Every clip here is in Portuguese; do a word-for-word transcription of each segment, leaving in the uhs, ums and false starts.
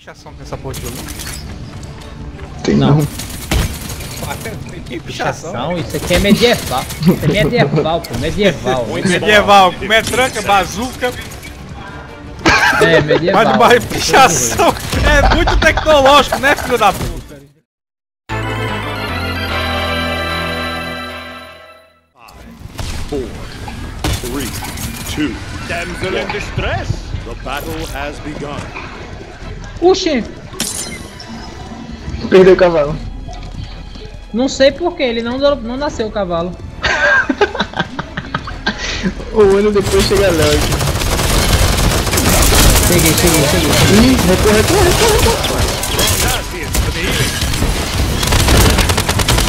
pichação tem essa porra de jogo? Tem não. não. Que pichação? Pichação? Isso aqui é medieval. Isso aqui é medieval, pô. Medieval. Muito medieval. Como é tranca, bazuca. É, medieval. Mas de barra pichação. É muito tecnológico, né, filho da puta? four, three, two. Damsel in distress. The battle has begun. Oxê! Perdeu o cavalo. Não sei porquê, ele não, não nasceu o cavalo. Um ano depois chega a Léo. Cheguei, cheguei, cheguei. Ih, recorre, recorre, recorre, recorre.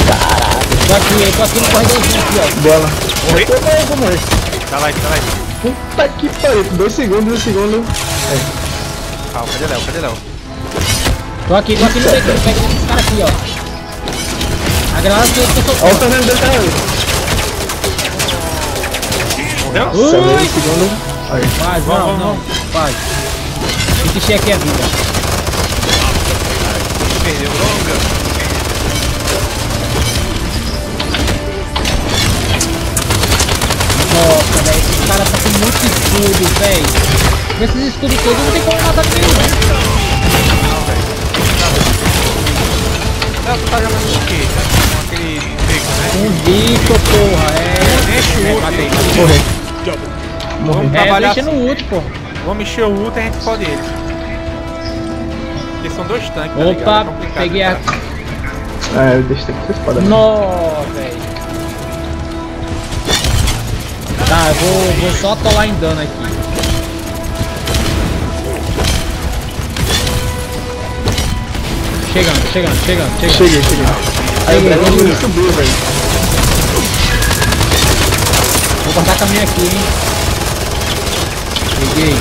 Caralho, tô aqui, tô aqui no corredorzinho aqui, ó. Bola. Morri? Como é esse? Tá lá, tá lá. Puta que pariu, dois segundos, dois segundos. É. Calma, cadê Léo, cadê Léo? Tô aqui, tô aqui no corredor, pega esse cara aqui, ó. A granada que eu tô soltando. Olha o Fernando dele, tá aí. Nossa, meio segundo. Aí. Vai, vai, não, não. Vai. Tem que encher aqui a vida. Perdeu longa. Nossa, velho. Esses caras tá com muito escudo, velho. Com esses escudos todos não tem como matar nenhum, né? Não, velho. Não, tá jogando o quê? Um bico, porra, é. Deixa o outro, é, morrer. Morrer. Vamos trabalhar. É, deixa no outro, porra. Vamos encher o outro e a gente fode ele. Porque são dois tanques, tá ligado? Opa, é peguei a. Ah, eu deixei que vocês podem. Nó, velho. Tá, eu vou, vou só atolar em dano aqui. Chegando, chegando, chegando, chegando. Cheguei, cheguei. Aí o dragão não subiu, velho. Vou cortar caminho aqui, hein. Peguei.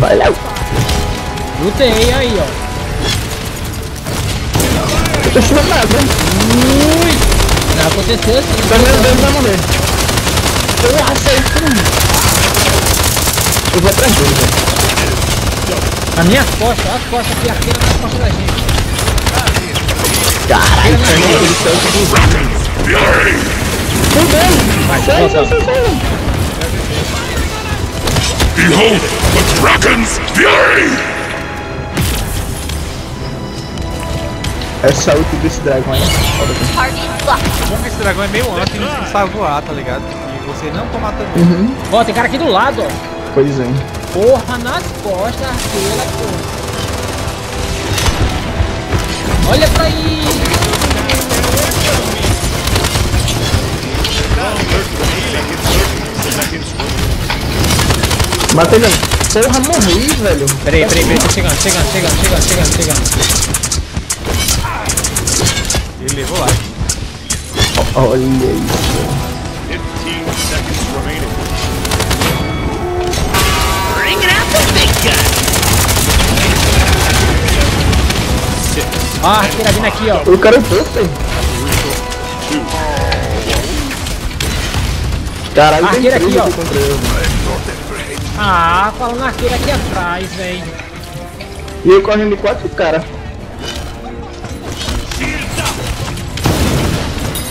Vai, Léo. Lutei aí, ó. Eu tô chegando nada, hein. Ui. Não aconteceu assim. Tá me andando pra morrer. Eu achei que... Eu vou atrás dele, velho. A minha costa, olha as costas aqui, arqueira na costa da gente. Caralho, ele saiu do Fudeu! Sai, sai, sai, sai! Behold the Dragon's Fury! Essa ult desse dragão aí. Como esse dragão é meio antes, ele não sabe voar, tá ligado? E você não tá matando ele. Ó, tem cara aqui do lado, ó. Pois é. Porra, nas costas, arqueira, porra. Olha pra aí! Matei ele. Porra, morri, velho. Peraí, peraí, peraí. Tô chegando, chegando, chegando, chegando, chegando, chegando. Ele levou lá. Olha isso. fifteen seconds remaining. Ah, arqueira vindo aqui, ó. O cara é tanto. Caralho, arqueira aqui, ó. Ah, falando arqueira aqui atrás, velho. E eu correndo de quatro caras.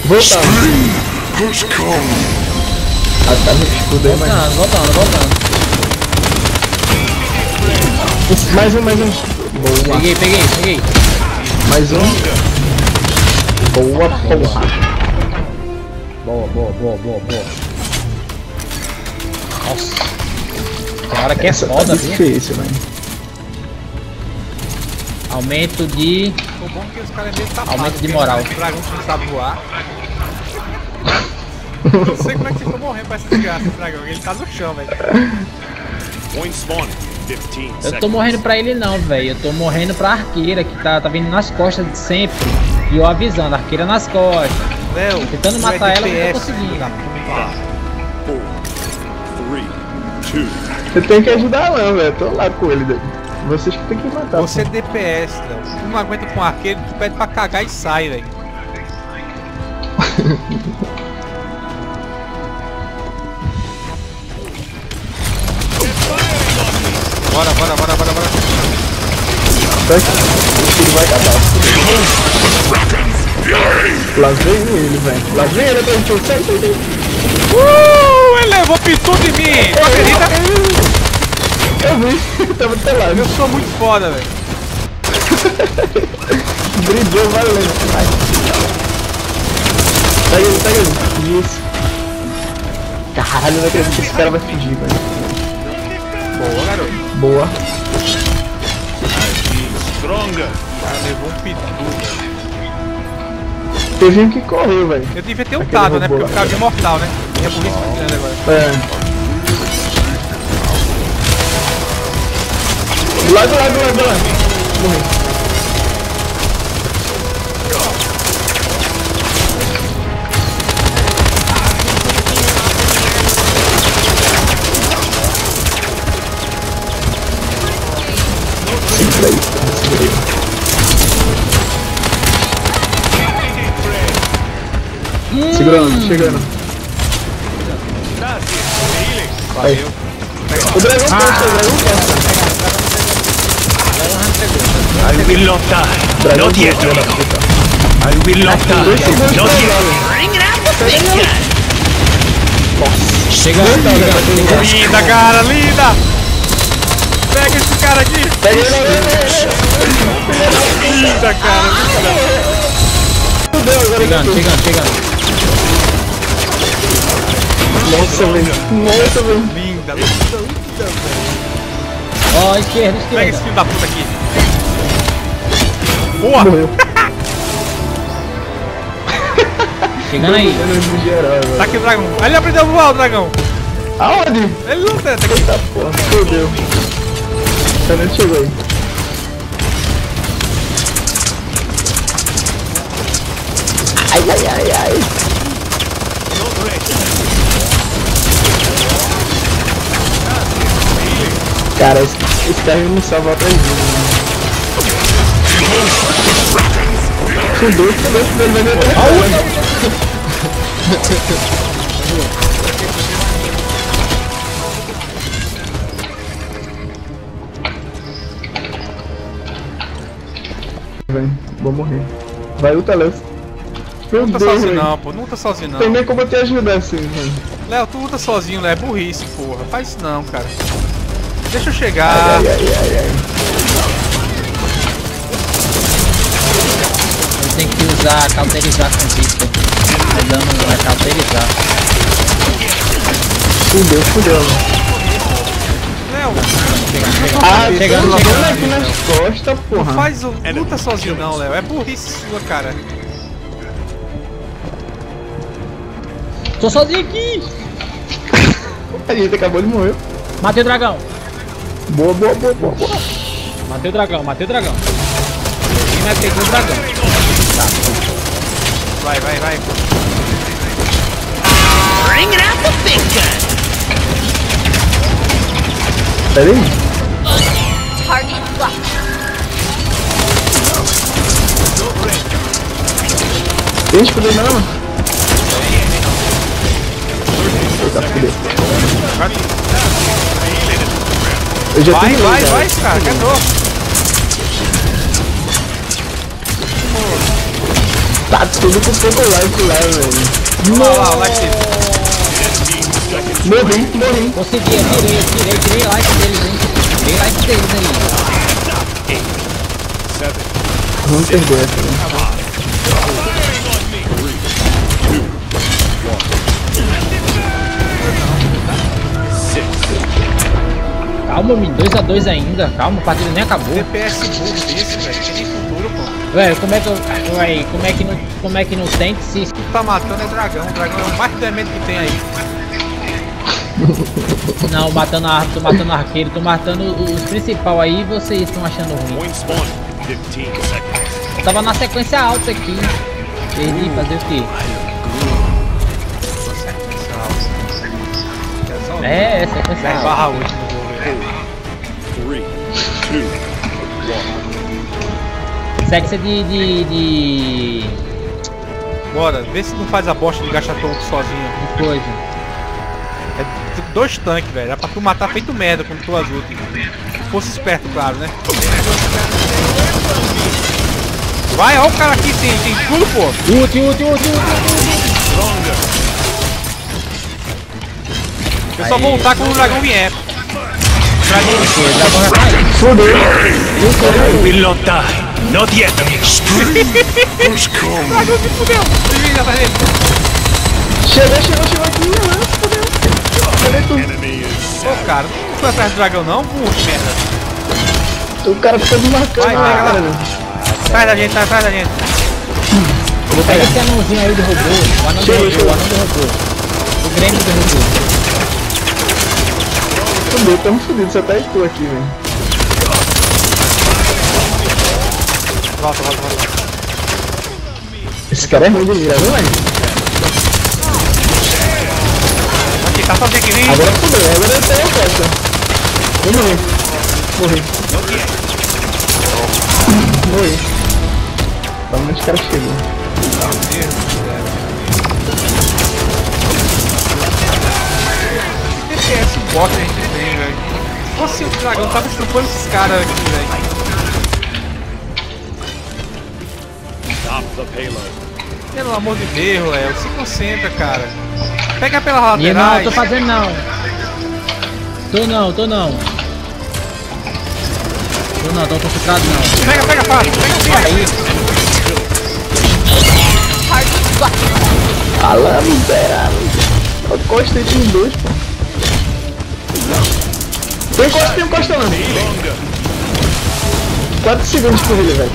Voltando. Ah, tá no escudo aí, mas... Voltando, voltando, voltando. Mais um, mais um. Boa. Peguei, peguei, peguei. Mais um. Boa, porra. Boa, boa, boa, boa, boa. Nossa. Tem hora que é foda, viu? É difícil, velho. Aumento de... O bom é que os caras meio tapados. Aumento de moral. O dragão não sabe voar. Não sei como é que ficou morrendo pra esse desgraça, esse dragão. Ele tá no chão, velho. Point spawn. Eu tô morrendo pra ele não, velho. Eu tô morrendo pra arqueira que tá, tá vindo nas costas de sempre. E eu avisando, arqueira nas costas. Léo, tentando matar ela, mas não conseguindo. Eu tenho que ajudar lá, velho. Tô lá com ele, velho. Vocês que tem que matar. Você é D P S, Léo. Se tu não aguenta com arqueiro, tu pede pra cagar e sai, velho. bora, bora, bora, bora, bora. Ele vai acabar. Lá vem ele, velho. Lá vem ele, velho. Sai, sai, sai. Uh, ele levou pitu de mim. Tu acredita? Eu vi. Tava até lá. Eu sou muito foda, velho. Brilhou, valeu. Vai. Sai ele, sai ele. Isso. Caralho, não acredito que esse cara vai fingir, velho. Boa, garoto. Boa. Stronga. Ah, levou um pitu. Teve um que correu, velho. Eu devia ter ultado, um né? Porque eu ficava imortal, né? É por isso que eu tirando agora. É. Lá, do lado, do lado, do lado. Morreu. Segurando, chegando. Aí. O dragão ah, passa, o dragão passa. I will not die, not yet. I will not die, not yet. Bring it out the big guy. Chegando. Linda, cara, linda. Pega esse cara aqui. Pega ele, ele, ele. Linda, cara. Chegando, chegando, chegando. Nossa, velho. Nossa, velho. Linda, linda, linda, velho. Ó, oh, esquerda, esquerda. Pega esse filho da puta aqui. Boa! Chegando aí. Tá aqui o dragão. Ele aprendeu a voar, o dragão. Aonde? Ele não tem, tá aqui. Eita porra, fodeu. Tá, não chegou aí. Ai, ai, ai, ai. Cara, esse, esse carro não salva atrás dele. Fudeu, fudeu, fudeu, ele vai me atrapalhar. Vem, vou morrer. Vai, luta, Léo. Meu não tá Deus, sozinho, véio. Não, pô, não tá sozinho, não. Tem nem como eu te ajudar assim, velho. Léo, tu luta sozinho, Léo, é burrice, porra. Faz isso não, cara. Deixa eu chegar. Ai, ai, ai, ai. Eu tenho que usar, cauterizar com vista. Tá dando, vai cauterizar. Fudeu, fudeu. Léo. Ah, chegando, chegando aqui nas costas, porra. Não faz o... luta sozinho não, Léo. É burrice sua, cara. Tô sozinho aqui. A gente acabou de morrer. Matei o dragão. Boa, boa, boa, boa, boa. Matei o dragão, matei o dragão. Quem vai pegar o dragão? Tá. Vai, vai, vai. Bring it out the big gun. Pera aí. Target locked. Deixa eu ver, não. Eita, fudeu. Eu já vai, vai, vai, cara, que é novo. Tá tudo com pouco like lá, velho. Olha lá, o like dele. Morri, morri. Consegui, tirei, tirei, tirei like deles, hein. Tirei like deles aí. Vamos perder essa, né? Calma, me dois a dois ainda, calma, o partido nem acabou. D P S burro desse, velho, tem nem futuro, pô. Velho, como é que eu. Ué, como é que não. Como é que não tem que se. Tá matando é dragão, o dragão é o mais elemento que tem aí. Não, matando a árvore, tô matando arqueiro, tô matando os principal aí e vocês estão achando ruim. Eu tava na sequência alta aqui. Perdi, fazer o quê? É, é sequência alta. Segue-se de, de, de... Bora, vê se não faz a bosta de gastar tonto sozinho. Que coisa. É dois tanques, velho. Dá pra tu matar feito merda com tuas lutas. Se fosse esperto, claro, né? Vai, ó o cara aqui, tem, tem tudo, pô. Ulti, ulti, ulti, ulti. Eu só vou lutar quando o dragão vier. Dragão. Not yet, Vamos como? Dragão se fudeu! Chegou, chegou, chegou aqui, mano. Fudeu. Cadê tu? Ô, cara, não foi atrás do dragão, não, puxa, merda. O cara fica desmarcando. Vai, pega lá. Sai da gente, sai, sai da gente. Vou pegar esse anãozinho aí do robô. O anão do robô, o anão do robô. O grande do robô. Fudeu, tamo fudido, só tá estou aqui, velho. Volta, volta, volta. Esse cara é ruim de virar, viu, velho? Aqui, tá fazendo aqui, vem. Agora fudeu, agora eu tenho acesso. Eu morri. Morri. Morri. Pelo menos o cara chegou. Que D P S bota a gente tem, velho. Nossa, o dragão tava estrupando esses caras aqui, velho. Pelo amor de Deus, é, se concentra, cara. Pega pela lateral. Não, eu tô fazendo não. Tô não, tô não. Tô não, tô concentrado não. Pega, pega, fácil, pega o pé. Alá, miserável. Eu gostei de um dois, pô. Tem costa, tem um costa lá. quatro segundos por ele, velho.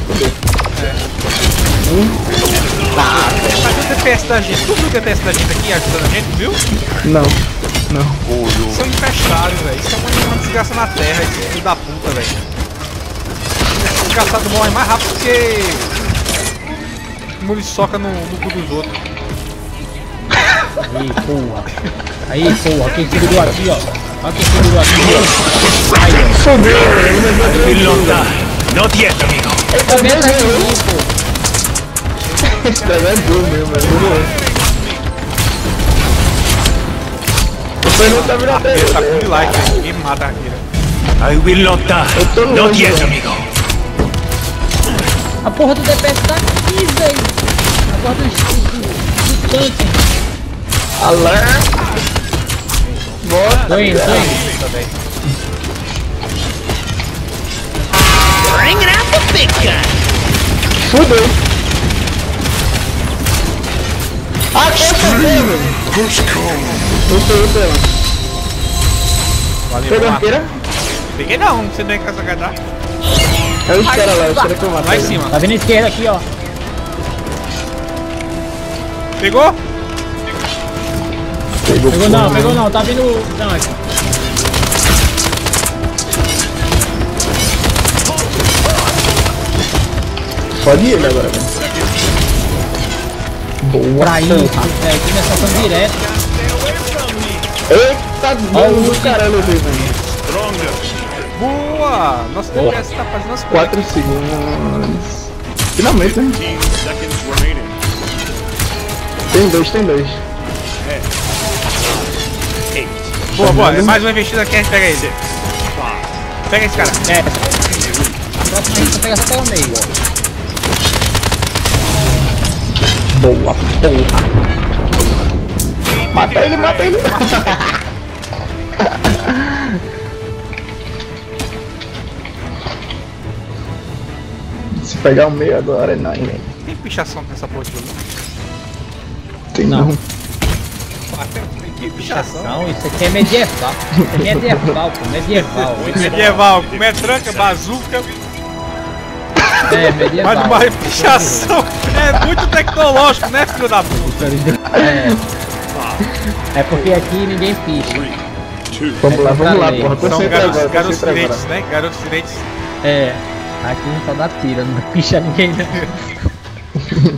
Hum? Ah, mas o D P S da gente, tu viu o D P S da gente aqui ajudando a gente, viu? Não, não. Olho. São infestados, velho. Isso é uma desgraça na terra, esse filho da puta, velho. Esse desgraçado morre mais rápido porque muriçoca no, no cu dos outros. Aí, porra. Aí, porra. Quem segurou aqui, ó. Olha quem segurou aqui, ó. Aí, ó. Fodeu, velho. Ele não tá. Não te é, amigo. Ele também tá em mim, pô. Esse cara é burro mesmo, velho. Depois não tá virando até ele. Tá com like, velho. Ninguém mata aqui. I will not die. Not yet, amigo. A porra do D P S tá aqui, velho. A porra do, do, do tanque. Alá. Bota. Tô indo, tô indo. Fudeu. Ah, que eu tô pegando! Valeu, peguei não, você não é que essa cara tá? É os caras lá, os caras que eu mato. Vai em cima. Tá vindo a esquerda aqui, ó. Pegou? Pegou, pegou não, pegou não, tá vindo o tanque. Pode ir agora, velho. Boa, pra isso, é, aqui na estação direta. Eita, bom do caralho, velho. Boa! Nossa, o D P S tá fazendo as quatro segundos. Finalmente, né? Tem dois, tem dois. É. Boa, boa. Mais uma investida aqui, a gente pega ele. Pega esse cara. É. A próxima a gente pega só até o meio, ó. Boa, porra. Mata ele, mata ele. Se pegar o meio agora é nóis, velho. Tem pichação nessa porra de jogo? Tem não. Não. Tem pichação? Não, isso aqui é medieval. É medieval, pô. Medieval. Medieval. Como é tranca, bazuca. É, medieval. Mas uma pichação. É muito tecnológico, né, filho da puta? É, é porque aqui ninguém picha. Vamos é lá, vamos lá, porra. São garotos, garotos direitos, né? Garotos direitos. É, aqui não só dá tira, não picha ninguém, né?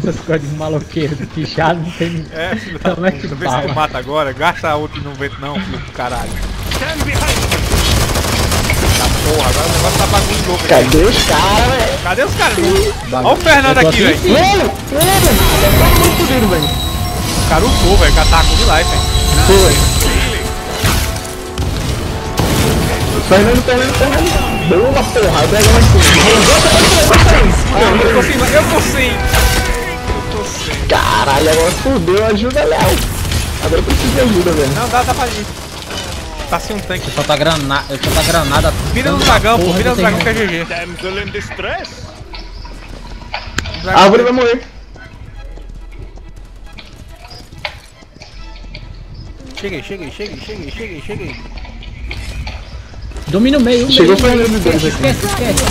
Essas coisas de maloqueiro, pichado, não tem ninguém. É, filho da puta. Vê se tu mata agora, gasta outro no vento não, filho do caralho. Porra, agora o negócio tá bagulho louco. Cadê os caras, velho? Cadê os caras? Olha o Fernando aqui, velho. Mano, mano, tá muito duro, velho. O cara usou, velho, que atacou de life, velho. Foi. Fernando, Fernando, Fernando. Boa, porra. Eu pego mais tudo. Eu tô sem, eu tô sem. Eu tô sem. Caralho, agora fudeu. Ajuda, Léo. Agora eu preciso de ajuda, velho. Não, dá, dá pra ir. Tá sem um tanque. Eu só tá granada. Eu só tá granada. Vira no dragão, pô. Vira no dragão que é G G. A árvore vai morrer. Cheguei, cheguei, cheguei, cheguei, cheguei, cheguei. Domina o meio, chegou o Fernando dois aqui. Esquece, esquece.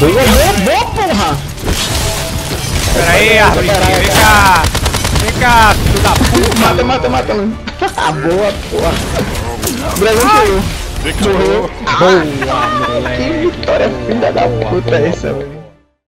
Boa, boa, porra! Pera aí, árvore, vem cá! Vem cá, filho da puta! Mata, mata, mata, mano. Boa, porra! O dragão chegou. Morreu. Boa, moleque! Que vitória filha da puta essa, velho.